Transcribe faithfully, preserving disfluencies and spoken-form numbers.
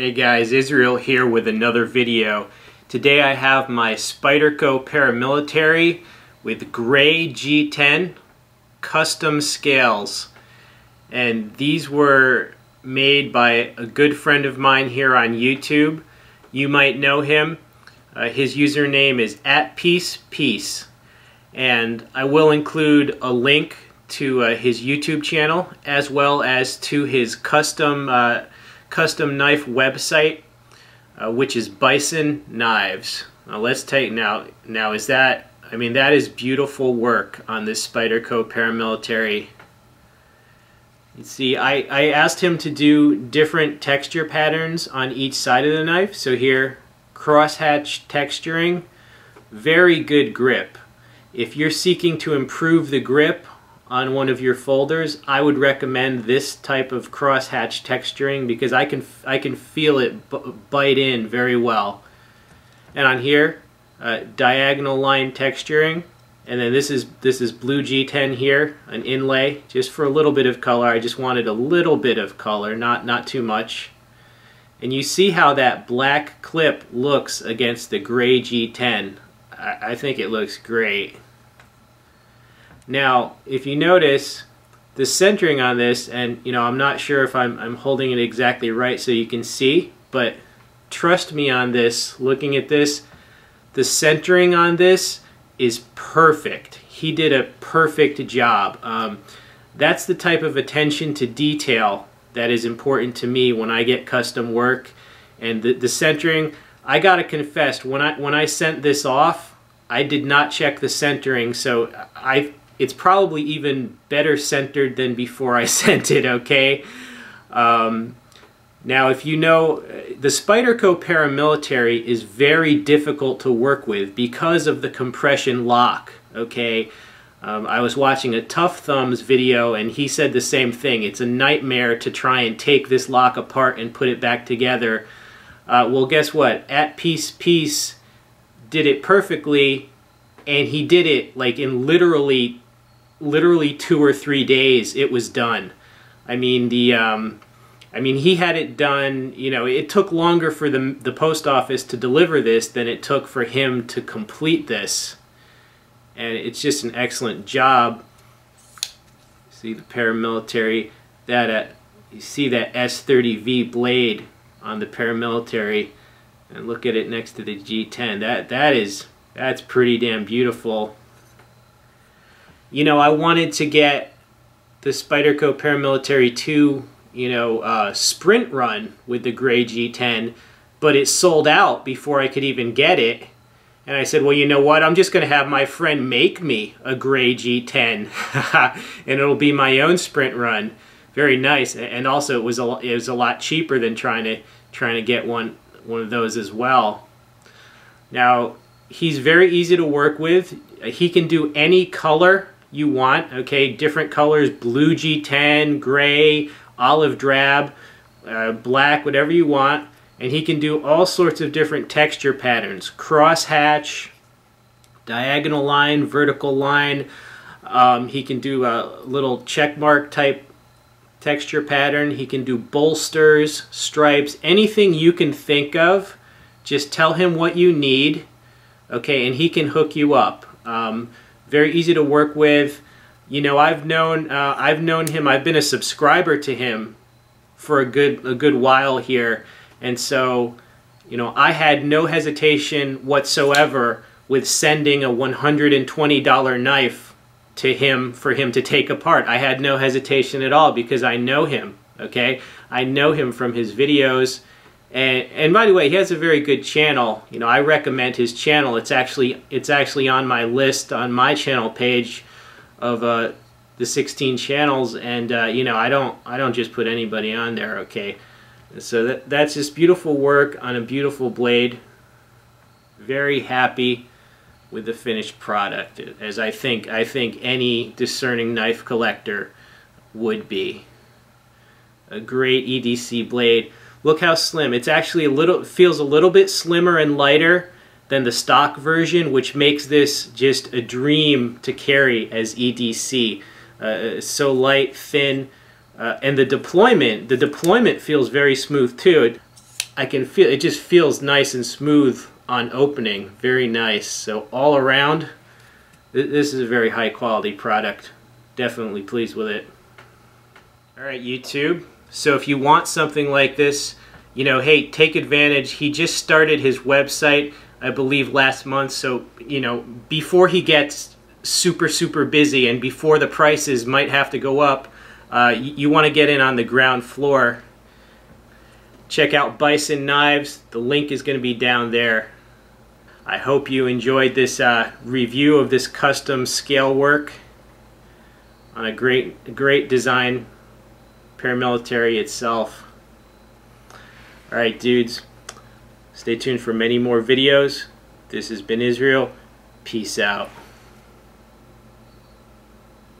Hey guys, Israel here with another video. Today I have my Spyderco Paramilitary with gray G ten custom scales. And these were made by a good friend of mine here on YouTube. You might know him. Uh, his username is AtPeacePiece. And I will include a link to uh, his YouTube channel as well as to his custom uh, custom knife website, uh, which is Bison Knives. Now let's take now now is that I mean that is beautiful work on this Spyderco Paramilitary. You see, I, I asked him to do different texture patterns on each side of the knife. So here, crosshatch texturing, very good grip. If you're seeking to improve the grip on one of your folders, I would recommend this type of crosshatch texturing because I can I can feel it b bite in very well. And on here, uh, diagonal line texturing, and then this is this is blue G ten here, an inlay just for a little bit of color. I just wanted a little bit of color, not not too much. And you see how that black clip looks against the gray G ten. I, I think it looks great. Now, if you notice, the centering on this, and you know, I'm not sure if I'm, I'm holding it exactly right so you can see, but trust me on this, looking at this, the centering on this is perfect. He did a perfect job. Um, that's the type of attention to detail that is important to me when I get custom work. And the, the centering, I gotta confess, when I, when I sent this off, I did not check the centering, so I it's probably even better centered than before I sent it, okay? Um, now, if you know, the Spyderco Paramilitary is very difficult to work with because of the compression lock, okay? Um, I was watching a Tough Thumbs video, and he said the same thing. It's a nightmare to try and take this lock apart and put it back together. Uh, well, guess what? AtPeacePiece did it perfectly, and he did it like in literally... literally two or three days it was done. I mean the um, I mean he had it done, you know, it took longer for the, the post office to deliver this than it took for him to complete this, and it's just an excellent job. See the Paramilitary, that uh, you see that S thirty V blade on the Paramilitary, and look at it next to the G ten. That that is that's pretty damn beautiful. You know, I wanted to get the Spyderco Paramilitary two, you know, uh, sprint run with the gray G ten, but it sold out before I could even get it. And I said, well, you know what? I'm just going to have my friend make me a gray G ten, and it'll be my own sprint run. Very nice, and also it was a, it was a lot cheaper than trying to trying to get one one of those as well. Now, he's very easy to work with. He can do any color you want, okay? Different colors, blue G ten, gray, olive drab, uh, black, whatever you want. And he can do all sorts of different texture patterns. Crosshatch, diagonal line, vertical line. Um, he can do a little checkmark type texture pattern. He can do bolsters, stripes, anything you can think of. Just tell him what you need, okay? And he can hook you up. Um, very easy to work with. You know, I've known uh, I've known him. I've been a subscriber to him for a good a good while here, and so you know I had no hesitation whatsoever with sending a one hundred twenty dollar knife to him for him to take apart. I had no hesitation at all because I know him. Okay, I know him from his videos, and and by the way, he has a very good channel. You know, I recommend his channel. It's actually it's actually on my list on my channel page of uh, the sixteen channels, and uh, you know, I don't I don't just put anybody on there. Okay, so that that's just beautiful work on a beautiful blade. Very happy with the finished product, as I think I think any discerning knife collector would be. A great E D C blade. Look how slim. It's actually a little, feels a little bit slimmer and lighter than the stock version, which makes this just a dream to carry as E D C. Uh, so light, thin, uh, and the deployment, the deployment feels very smooth too. I can feel it just feels nice and smooth on opening. Very nice. So all around, th this is a very high quality product. Definitely pleased with it. Alright, YouTube. So if you want something like this, you know, hey, take advantage. He just started his website, I believe, last month. So, you know, before he gets super, super busy and before the prices might have to go up, uh, you, you want to get in on the ground floor. Check out Bison Knives. The link is going to be down there. I hope you enjoyed this uh, review of this custom scale work on a great, great design paramilitary itself. All right, dudes, stay tuned for many more videos. This has been Israel. Peace out.